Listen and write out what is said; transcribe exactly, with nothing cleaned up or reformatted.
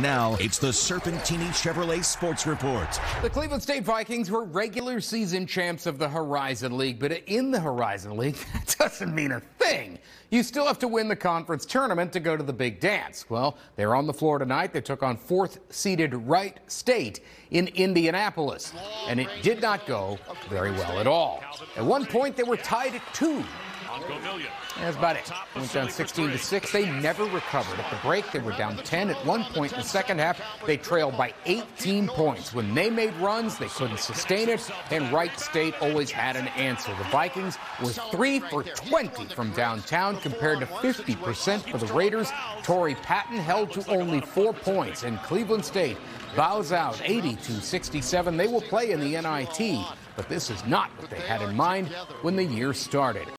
Now it's the Serpentini Chevrolet Sports Report. The Cleveland State Vikings were regular season champs of the Horizon League, but in the Horizon League, that doesn't mean a thing. You still have to win the conference tournament to go to the big dance. Well, they're on the floor tonight. They took on fourth-seeded Wright State in Indianapolis, and it did not go very well at all. At one point, they were tied at two. That's about it. Went down sixteen to six. They never recovered. At the break, they were down ten at one point in the second half. They trailed by eighteen points. When they made runs, they couldn't sustain it, and Wright State always had an answer. The Vikings were three for twenty from downtown compared to fifty percent for the Raiders. Tory Patton held to only four points, and Cleveland State bows out eighty to sixty-seven. They will play in the N I T, but this is not what they had in mind when the year started.